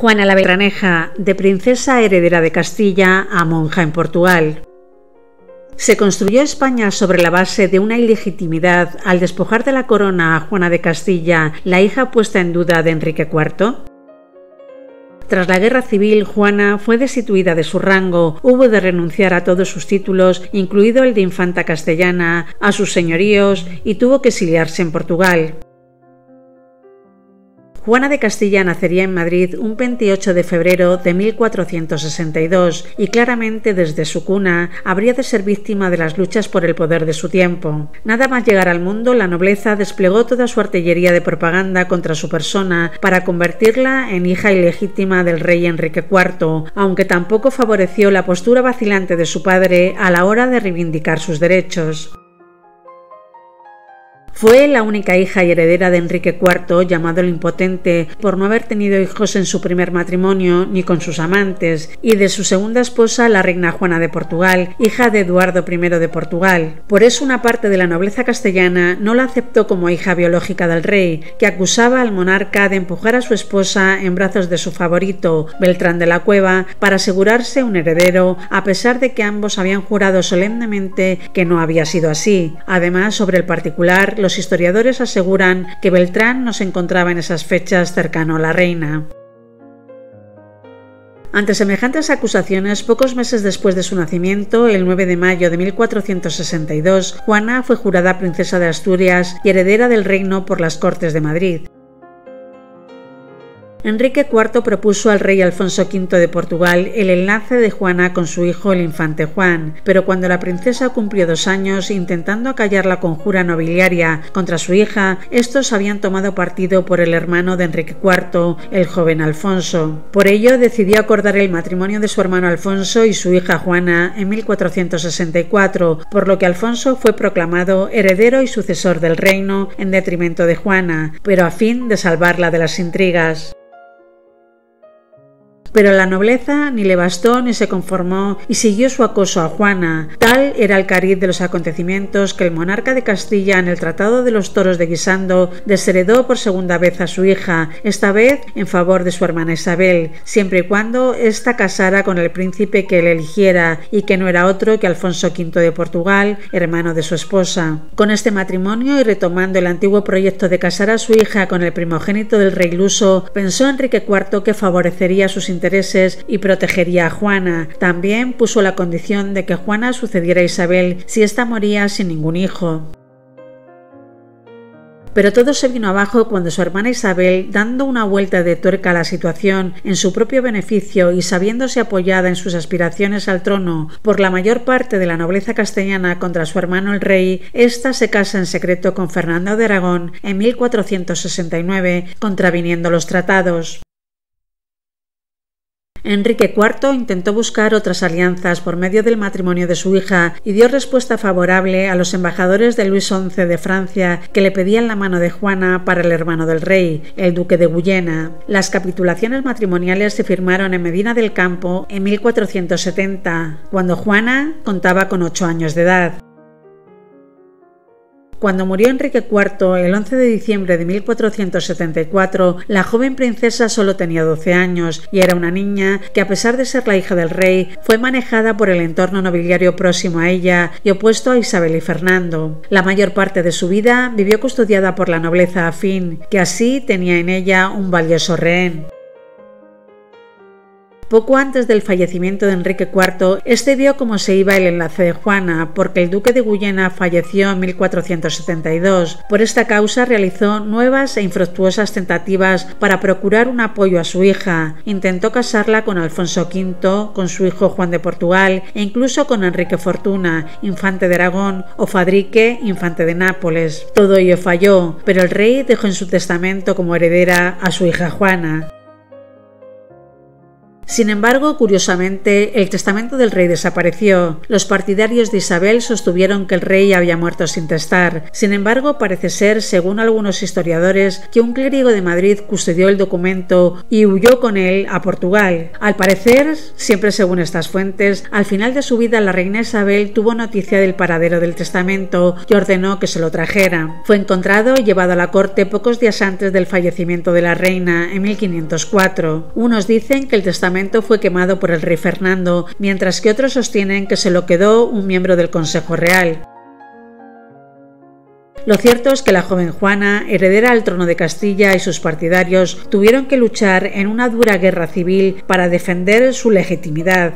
Juana la Beltraneja, de princesa heredera de Castilla a monja en Portugal. Se construyó España sobre la base de una ilegitimidad al despojar de la corona a Juana de Castilla, la hija puesta en duda de Enrique IV. Tras la Guerra Civil, Juana fue destituida de su rango, hubo de renunciar a todos sus títulos, incluido el de infanta castellana, a sus señoríos, y tuvo que exiliarse en Portugal. Juana de Castilla nacería en Madrid un 28 de febrero de 1462 y claramente desde su cuna habría de ser víctima de las luchas por el poder de su tiempo. Nada más llegar al mundo, la nobleza desplegó toda su artillería de propaganda contra su persona para convertirla en hija ilegítima del rey Enrique IV, aunque tampoco favoreció la postura vacilante de su padre a la hora de reivindicar sus derechos. Fue la única hija y heredera de Enrique IV, llamado el Impotente, por no haber tenido hijos en su primer matrimonio ni con sus amantes, y de su segunda esposa, la reina Juana de Portugal, hija de Eduardo I de Portugal. Por eso una parte de la nobleza castellana no la aceptó como hija biológica del rey, que acusaba al monarca de empujar a su esposa en brazos de su favorito, Beltrán de la Cueva, para asegurarse un heredero, a pesar de que ambos habían jurado solemnemente que no había sido así. Además, sobre el particular, los historiadores aseguran que Beltrán no se encontraba en esas fechas cercano a la reina. Ante semejantes acusaciones, pocos meses después de su nacimiento, el 9 de mayo de 1462, Juana fue jurada princesa de Asturias y heredera del reino por las Cortes de Madrid. Enrique IV propuso al rey Alfonso V de Portugal el enlace de Juana con su hijo el infante Juan, pero cuando la princesa cumplió 2 años, intentando acallar la conjura nobiliaria contra su hija, estos habían tomado partido por el hermano de Enrique IV, el joven Alfonso. Por ello decidió acordar el matrimonio de su hermano Alfonso y su hija Juana en 1464, por lo que Alfonso fue proclamado heredero y sucesor del reino en detrimento de Juana, pero a fin de salvarla de las intrigas. Pero la nobleza ni le bastó ni se conformó y siguió su acoso a Juana. Tal era el cariz de los acontecimientos que el monarca de Castilla en el Tratado de los Toros de Guisando desheredó por segunda vez a su hija, esta vez en favor de su hermana Isabel, siempre y cuando ésta casara con el príncipe que él eligiera y que no era otro que Alfonso V de Portugal, hermano de su esposa. Con este matrimonio y retomando el antiguo proyecto de casar a su hija con el primogénito del rey luso, pensó Enrique IV que favorecería sus intereses y protegería a Juana. También puso la condición de que Juana sucediera a Isabel si ésta moría sin ningún hijo. Pero todo se vino abajo cuando su hermana Isabel, dando una vuelta de tuerca a la situación en su propio beneficio y sabiéndose apoyada en sus aspiraciones al trono por la mayor parte de la nobleza castellana contra su hermano el rey, ésta se casa en secreto con Fernando de Aragón en 1469, contraviniendo los tratados. Enrique IV intentó buscar otras alianzas por medio del matrimonio de su hija y dio respuesta favorable a los embajadores de Luis XI de Francia que le pedían la mano de Juana para el hermano del rey, el duque de Guyena. Las capitulaciones matrimoniales se firmaron en Medina del Campo en 1470, cuando Juana contaba con 8 años de edad. Cuando murió Enrique IV, el 11 de diciembre de 1474, la joven princesa solo tenía 12 años y era una niña que, a pesar de ser la hija del rey, fue manejada por el entorno nobiliario próximo a ella y opuesto a Isabel y Fernando. La mayor parte de su vida vivió custodiada por la nobleza afín, que así tenía en ella un valioso rehén. Poco antes del fallecimiento de Enrique IV, este vio cómo se iba el enlace de Juana, porque el duque de Guyena falleció en 1472. Por esta causa realizó nuevas e infructuosas tentativas para procurar un apoyo a su hija. Intentó casarla con Alfonso V, con su hijo Juan de Portugal e incluso con Enrique Fortuna, infante de Aragón, o Fadrique, infante de Nápoles. Todo ello falló, pero el rey dejó en su testamento como heredera a su hija Juana. Sin embargo, curiosamente, el testamento del rey desapareció. Los partidarios de Isabel sostuvieron que el rey había muerto sin testar. Sin embargo, parece ser, según algunos historiadores, que un clérigo de Madrid custodió el documento y huyó con él a Portugal. Al parecer, siempre según estas fuentes, al final de su vida la reina Isabel tuvo noticia del paradero del testamento y ordenó que se lo trajera. Fue encontrado y llevado a la corte pocos días antes del fallecimiento de la reina, en 1504. Unos dicen que el testamento fue quemado por el rey Fernando, mientras que otros sostienen que se lo quedó un miembro del Consejo Real. Lo cierto es que la joven Juana, heredera al trono de Castilla, y sus partidarios tuvieron que luchar en una dura guerra civil para defender su legitimidad.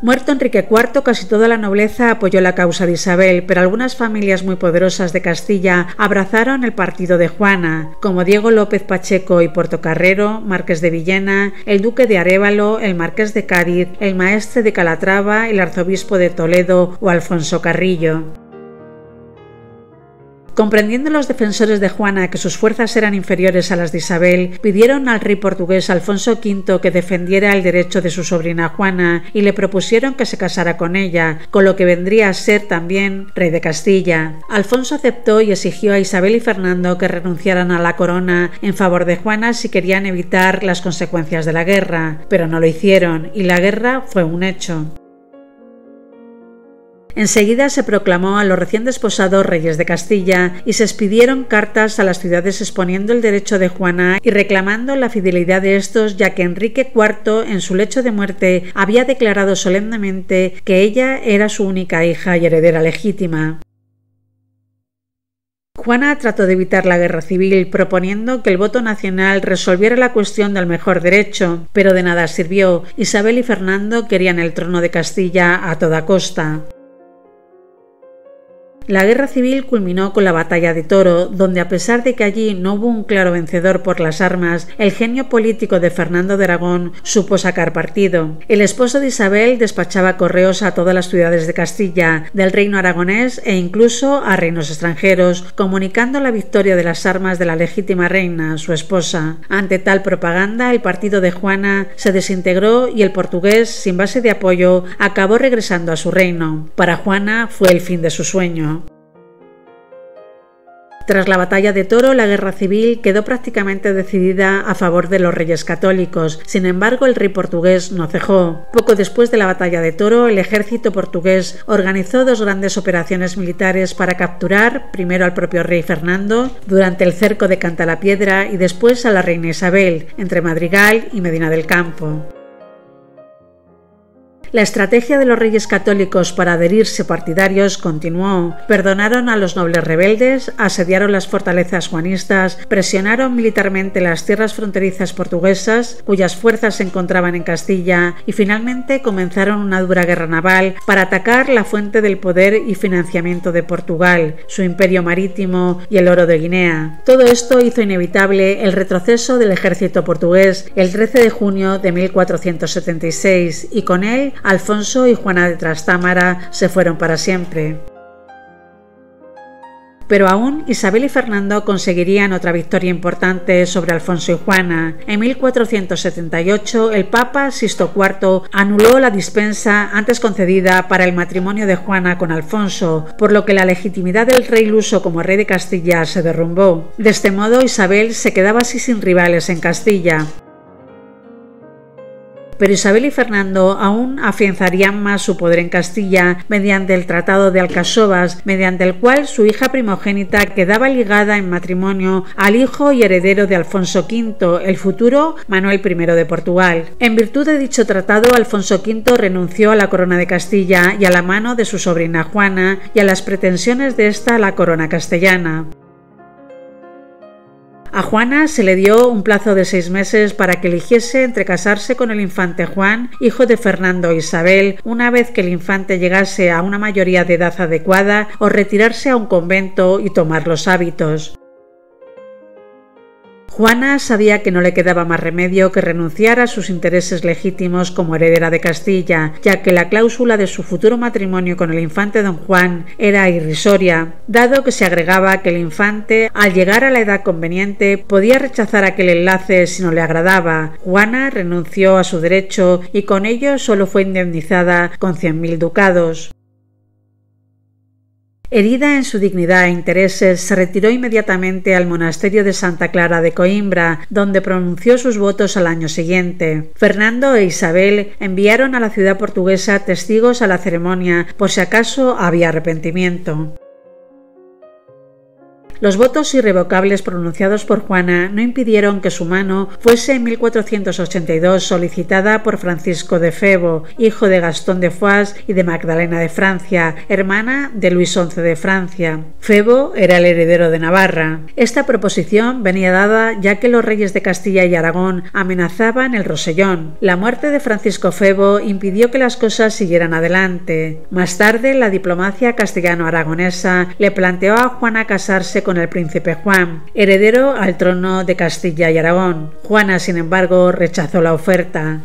Muerto Enrique IV, casi toda la nobleza apoyó la causa de Isabel, pero algunas familias muy poderosas de Castilla abrazaron el partido de Juana, como Diego López Pacheco y Portocarrero, Marqués de Villena, el Duque de Arévalo, el Marqués de Cádiz, el Maestre de Calatrava, el Arzobispo de Toledo o Alfonso Carrillo. Comprendiendo los defensores de Juana que sus fuerzas eran inferiores a las de Isabel, pidieron al rey portugués Alfonso V que defendiera el derecho de su sobrina Juana y le propusieron que se casara con ella, con lo que vendría a ser también rey de Castilla. Alfonso aceptó y exigió a Isabel y Fernando que renunciaran a la corona en favor de Juana si querían evitar las consecuencias de la guerra, pero no lo hicieron y la guerra fue un hecho. Enseguida se proclamó a los recién desposados reyes de Castilla y se expidieron cartas a las ciudades exponiendo el derecho de Juana y reclamando la fidelidad de estos, ya que Enrique IV, en su lecho de muerte, había declarado solemnemente que ella era su única hija y heredera legítima. Juana trató de evitar la guerra civil proponiendo que el voto nacional resolviera la cuestión del mejor derecho, pero de nada sirvió. Isabel y Fernando querían el trono de Castilla a toda costa. La guerra civil culminó con la Batalla de Toro, donde, a pesar de que allí no hubo un claro vencedor por las armas, el genio político de Fernando de Aragón supo sacar partido. El esposo de Isabel despachaba correos a todas las ciudades de Castilla, del reino aragonés e incluso a reinos extranjeros, comunicando la victoria de las armas de la legítima reina, su esposa. Ante tal propaganda, el partido de Juana se desintegró y el portugués, sin base de apoyo, acabó regresando a su reino. Para Juana fue el fin de su sueño. Tras la Batalla de Toro, la guerra civil quedó prácticamente decidida a favor de los Reyes Católicos. Sin embargo, el rey portugués no cejó. Poco después de la Batalla de Toro, el ejército portugués organizó dos grandes operaciones militares para capturar primero al propio rey Fernando durante el cerco de Cantalapiedra y después a la reina Isabel, entre Madrigal y Medina del Campo. La estrategia de los reyes católicos para adherirse partidarios continuó. Perdonaron a los nobles rebeldes, asediaron las fortalezas juanistas, presionaron militarmente las tierras fronterizas portuguesas, cuyas fuerzas se encontraban en Castilla, y finalmente comenzaron una dura guerra naval para atacar la fuente del poder y financiamiento de Portugal, su imperio marítimo y el oro de Guinea. Todo esto hizo inevitable el retroceso del ejército portugués el 13 de junio de 1476, y con él Alfonso y Juana de Trastámara se fueron para siempre. Pero aún Isabel y Fernando conseguirían otra victoria importante sobre Alfonso y Juana. En 1478, el Papa Sixto IV anuló la dispensa antes concedida para el matrimonio de Juana con Alfonso, por lo que la legitimidad del rey luso como rey de Castilla se derrumbó. De este modo, Isabel se quedaba así sin rivales en Castilla. Pero Isabel y Fernando aún afianzarían más su poder en Castilla mediante el Tratado de Alcaçovas, mediante el cual su hija primogénita quedaba ligada en matrimonio al hijo y heredero de Alfonso V, el futuro Manuel I de Portugal. En virtud de dicho tratado, Alfonso V renunció a la corona de Castilla y a la mano de su sobrina Juana y a las pretensiones de esta a la corona castellana. A Juana se le dio un plazo de 6 meses para que eligiese entre casarse con el infante Juan, hijo de Fernando e Isabel, una vez que el infante llegase a una mayoría de edad adecuada, o retirarse a un convento y tomar los hábitos. Juana sabía que no le quedaba más remedio que renunciar a sus intereses legítimos como heredera de Castilla, ya que la cláusula de su futuro matrimonio con el infante don Juan era irrisoria, dado que se agregaba que el infante, al llegar a la edad conveniente, podía rechazar aquel enlace si no le agradaba. Juana renunció a su derecho y con ello solo fue indemnizada con 100.000 ducados. Herida en su dignidad e intereses, se retiró inmediatamente al monasterio de Santa Clara de Coimbra, donde pronunció sus votos al año siguiente. Fernando e Isabel enviaron a la ciudad portuguesa testigos a la ceremonia, por si acaso había arrepentimiento. Los votos irrevocables pronunciados por Juana no impidieron que su mano fuese en 1482 solicitada por Francisco de Febo, hijo de Gastón de Foix y de Magdalena de Francia, hermana de Luis XI de Francia. Febo era el heredero de Navarra. Esta proposición venía dada ya que los reyes de Castilla y Aragón amenazaban el Rosellón. La muerte de Francisco Febo impidió que las cosas siguieran adelante. Más tarde, la diplomacia castellano-aragonesa le planteó a Juana casarse con el príncipe Juan, heredero al trono de Castilla y Aragón. Juana, sin embargo, rechazó la oferta.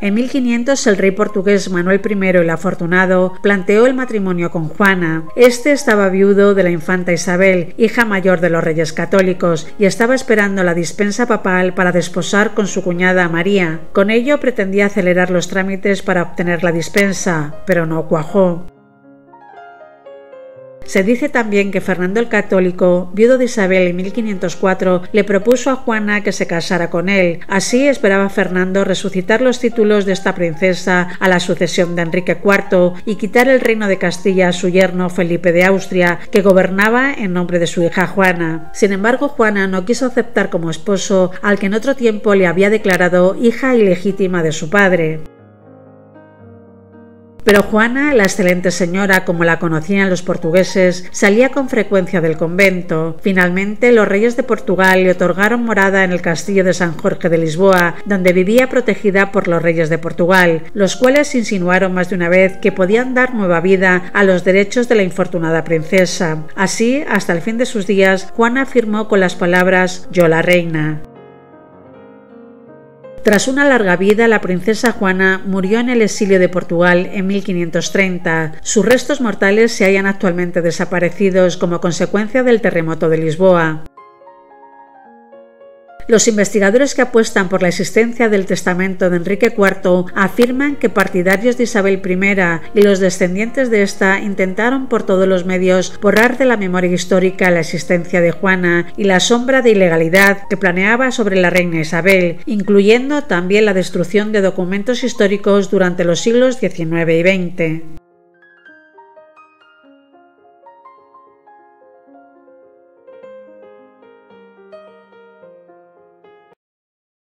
En 1500 el rey portugués Manuel I el Afortunado planteó el matrimonio con Juana. Este estaba viudo de la infanta Isabel, hija mayor de los Reyes Católicos, y estaba esperando la dispensa papal para desposar con su cuñada María. Con ello pretendía acelerar los trámites para obtener la dispensa, pero no cuajó. Se dice también que Fernando el Católico, viudo de Isabel en 1504, le propuso a Juana que se casara con él. Así esperaba Fernando resucitar los títulos de esta princesa a la sucesión de Enrique IV y quitar el reino de Castilla a su yerno Felipe de Austria, que gobernaba en nombre de su hija Juana. Sin embargo, Juana no quiso aceptar como esposo al que en otro tiempo le había declarado hija ilegítima de su padre. Pero Juana, la excelente señora como la conocían los portugueses, salía con frecuencia del convento. Finalmente, los reyes de Portugal le otorgaron morada en el castillo de San Jorge de Lisboa, donde vivía protegida por los reyes de Portugal, los cuales insinuaron más de una vez que podían dar nueva vida a los derechos de la infortunada princesa. Así, hasta el fin de sus días, Juana firmó con las palabras «Yo la reina». Tras una larga vida, la princesa Juana murió en el exilio de Portugal en 1530. Sus restos mortales se hallan actualmente desaparecidos como consecuencia del terremoto de Lisboa. Los investigadores que apuestan por la existencia del testamento de Enrique IV afirman que partidarios de Isabel I y los descendientes de esta intentaron por todos los medios borrar de la memoria histórica la existencia de Juana y la sombra de ilegalidad que planeaba sobre la reina Isabel, incluyendo también la destrucción de documentos históricos durante los siglos XIX y XX.